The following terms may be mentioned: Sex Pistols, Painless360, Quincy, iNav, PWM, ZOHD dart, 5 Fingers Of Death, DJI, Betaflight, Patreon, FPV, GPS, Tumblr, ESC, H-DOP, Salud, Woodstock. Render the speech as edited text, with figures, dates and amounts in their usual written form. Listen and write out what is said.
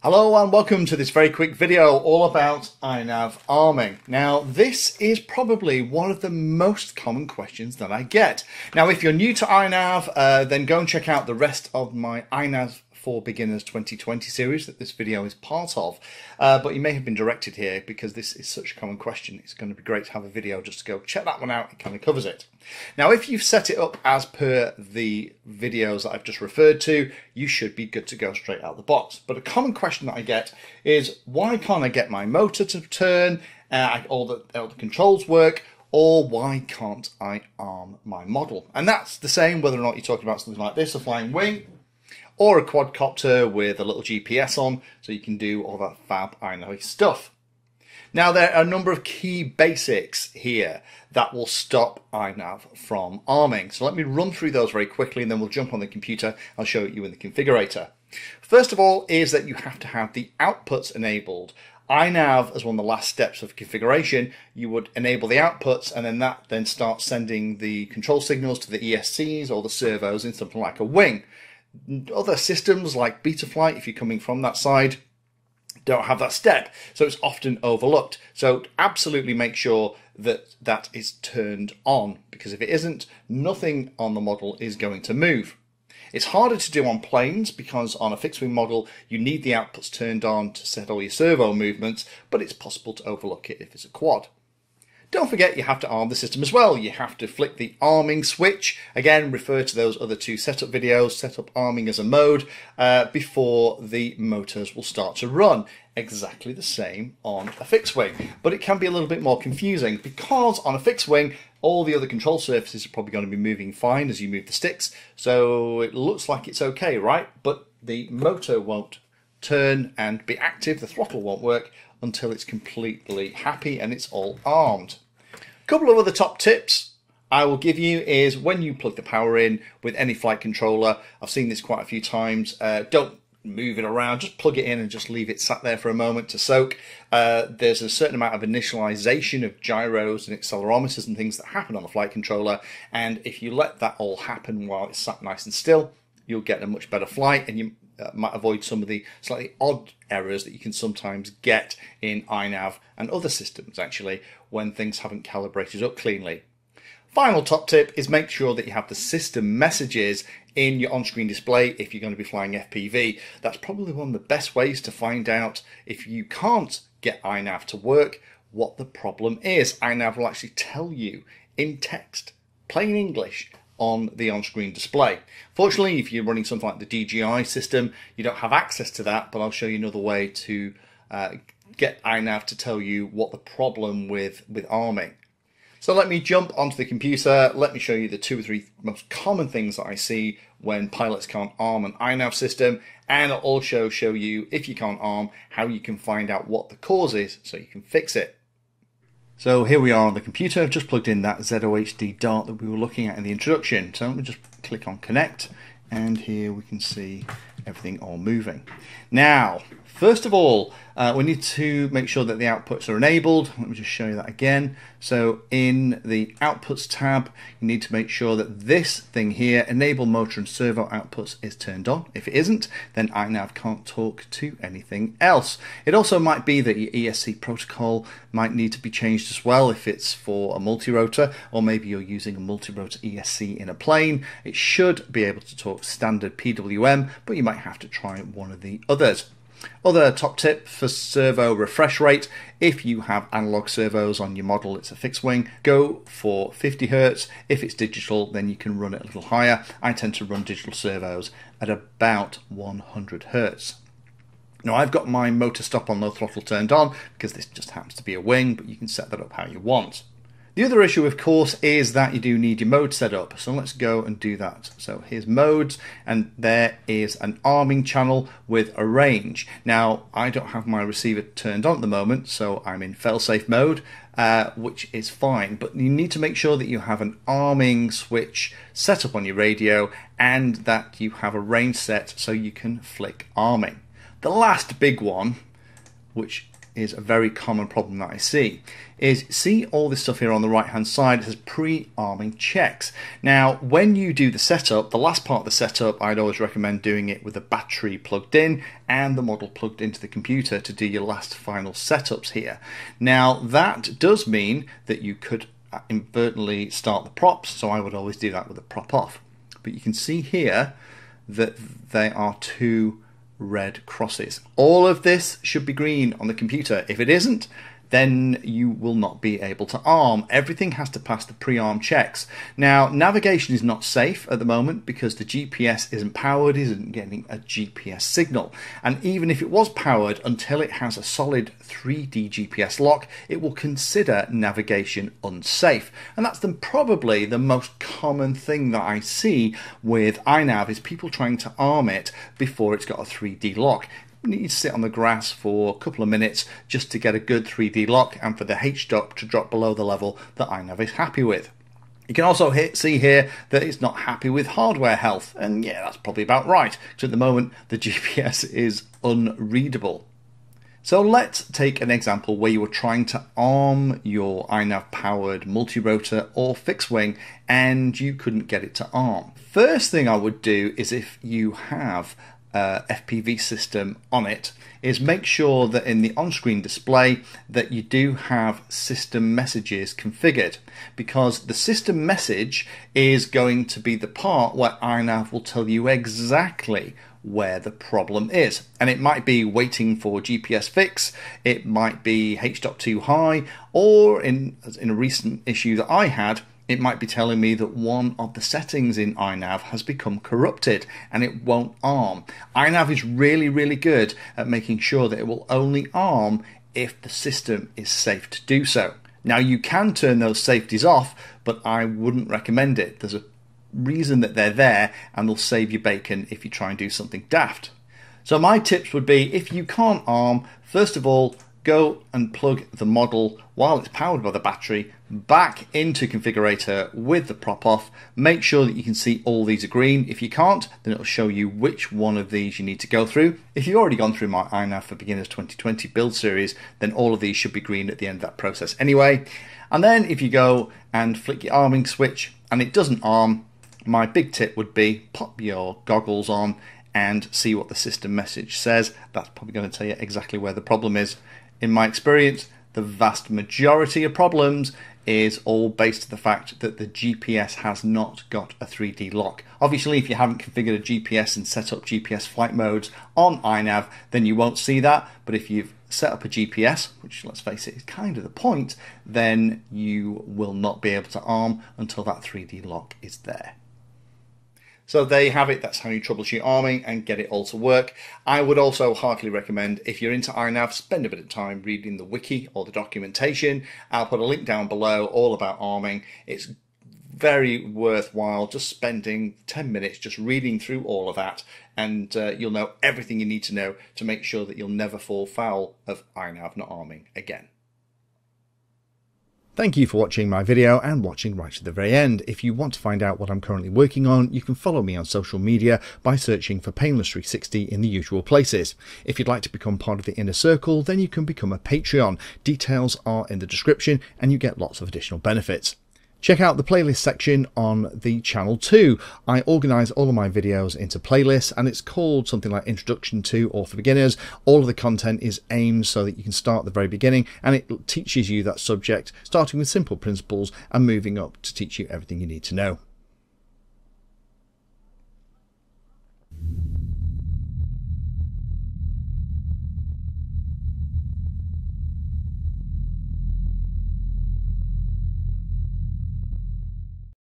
Hello and welcome to this very quick video all about iNav arming. Now this is probably one of the most common questions that I get. Now if you're new to iNav, then go and check out the rest of my iNav for Beginners 2020 series that this video is part of. But you may have been directed here because this is such a common question. It's going to be great to have a video just to go check that one out. It kind of covers it. Now if you've set it up as per the videos that I've just referred to, you should be good to go straight out the box. But a common question that I get is, why can't I get my motor to turn, all the controls work, or why can't I arm my model? And that's the same whether or not you're talking about something like this, a flying wing, or a quadcopter with a little GPS on, so you can do all that fab iNav stuff. Now there are a number of key basics here that will stop iNav from arming. So let me run through those very quickly and then we'll jump on the computer. I'll show you in the configurator. First of all is that you have to have the outputs enabled. iNav, as one of the last steps of configuration, you would enable the outputs, and then that then starts sending the control signals to the ESCs or the servos in something like a wing. Other systems like Betaflight, if you're coming from that side, don't have that step, so it's often overlooked. So absolutely make sure that that is turned on, because if it isn't, nothing on the model is going to move. It's harder to do on planes because on a fixed wing model you need the outputs turned on to set all your servo movements, but it's possible to overlook it if it's a quad. Don't forget you have to arm the system as well. You have to flick the arming switch. Again, refer to those other two setup videos, setup arming as a mode, before the motors will start to run. Exactly the same on a fixed wing, but it can be a little bit more confusing because on a fixed wing, all the other control surfaces are probably going to be moving fine as you move the sticks. So it looks like it's okay, right? But the motor won't turn and be active. The throttle won't work until it's completely happy and it's all armed. A couple of other top tips I will give you is when you plug the power in with any flight controller, I've seen this quite a few times, don't move it around, just plug it in and just leave it sat there for a moment to soak. There's a certain amount of initialization of gyros and accelerometers and things that happen on the flight controller, and if you let that all happen while it's sat nice and still, you'll get a much better flight and you might avoid some of the slightly odd errors that you can sometimes get in iNav and other systems actually when things haven't calibrated up cleanly. Final top tip is make sure that you have the system messages in your on-screen display if you're going to be flying FPV. That's probably one of the best ways to find out if you can't get iNav to work what the problem is. iNav will actually tell you in text, plain English, on the on-screen display. Fortunately, if you're running something like the DJI system, you don't have access to that, but I'll show you another way to get iNav to tell you what the problem with arming. So let me jump onto the computer. Let me show you the two or three most common things that I see when pilots can't arm an iNav system, and I'll also show you, if you can't arm, how you can find out what the cause is so you can fix it. So here we are on the computer. I've just plugged in that ZOHD dart that we were looking at in the introduction. So let me just click on connect, and here we can see everything all moving. Now, first of all, we need to make sure that the outputs are enabled. Let me just show you that again. So in the outputs tab, you need to make sure that this thing here, enable motor and servo outputs, is turned on. If it isn't, then iNav can't talk to anything else. It also might be that your ESC protocol might need to be changed as well if it's for a multi-rotor, or maybe you're using a multi-rotor ESC in a plane. It should be able to talk standard PWM, but you might have to try one of the others. Other top tip for servo refresh rate, if you have analog servos on your model, it's a fixed wing, go for 50 Hertz. If it's digital, then you can run it a little higher. I tend to run digital servos at about 100 Hertz. Now I've got my motor stop on low throttle turned on because this just happens to be a wing, but you can set that up how you want. The other issue, of course, is that you do need your mode set up. So let's go and do that. So here's modes, and there is an arming channel with a range. Now, I don't have my receiver turned on at the moment, so I'm in failsafe mode, which is fine. But you need to make sure that you have an arming switch set up on your radio and that you have a range set so you can flick arming. The last big one, which is a very common problem that I see, is see all this stuff here on the right hand side. It says pre-arming checks. Now when you do the setup, the last part of the setup, I'd always recommend doing it with the battery plugged in and the model plugged into the computer to do your last final setups here. Now that does mean that you could inadvertently start the props, so I would always do that with the prop off. But you can see here that there are two red crosses. All of this should be green on the computer. If it isn't, then you will not be able to arm. Everything has to pass the pre-arm checks. Now, navigation is not safe at the moment because the GPS isn't powered, isn't getting a GPS signal. And even if it was powered, until it has a solid 3D GPS lock, it will consider navigation unsafe. And that's probably the most common thing that I see with iNav, is people trying to arm it before it's got a 3D lock. You need to sit on the grass for a couple of minutes just to get a good 3D lock and for the H-DOP to drop below the level that iNav is happy with. You can also see here that it's not happy with hardware health, and yeah, that's probably about right, because at the moment the GPS is unreadable. So let's take an example where you were trying to arm your iNav powered multi-rotor or fixed wing and you couldn't get it to arm. First thing I would do is, if you have FPV system on it, is make sure that in the on-screen display that you do have system messages configured, because the system message is going to be the part where iNav will tell you exactly where the problem is. And it might be waiting for GPS fix, it might be H-DOP too high, or in a recent issue that I had, it might be telling me that one of the settings in iNav has become corrupted and it won't arm. iNav is really, really good at making sure that it will only arm if the system is safe to do so. Now you can turn those safeties off, but I wouldn't recommend it. There's a reason that they're there, and they'll save you bacon if you try and do something daft. So my tips would be, if you can't arm, first of all, go and plug the model, while it's powered by the battery, back into configurator with the prop off. Make sure that you can see all these are green. If you can't, then it'll show you which one of these you need to go through. If you've already gone through my iNav for Beginners 2020 build series, then all of these should be green at the end of that process anyway. And then if you go and flick your arming switch and it doesn't arm, my big tip would be pop your goggles on and see what the system message says. That's probably going to tell you exactly where the problem is. In my experience, the vast majority of problems is all based on the fact that the GPS has not got a 3D lock. Obviously, if you haven't configured a GPS and set up GPS flight modes on iNav, then you won't see that. But if you've set up a GPS, which, let's face it, is kind of the point, then you will not be able to arm until that 3D lock is there. So there you have it. That's how you troubleshoot arming and get it all to work. I would also heartily recommend, if you're into iNav, spend a bit of time reading the wiki or the documentation. I'll put a link down below all about arming. It's very worthwhile just spending 10 minutes just reading through all of that, and you'll know everything you need to know to make sure that you'll never fall foul of iNav not arming again. Thank you for watching my video and watching right to the very end. If you want to find out what I'm currently working on, you can follow me on social media by searching for Painless360 in the usual places. If you'd like to become part of the inner circle, then you can become a Patreon. Details are in the description and you get lots of additional benefits. Check out the playlist section on the channel too. I organise all of my videos into playlists, and it's called something like Introduction to or for Beginners. All of the content is aimed so that you can start at the very beginning, and it teaches you that subject, starting with simple principles and moving up to teach you everything you need to know.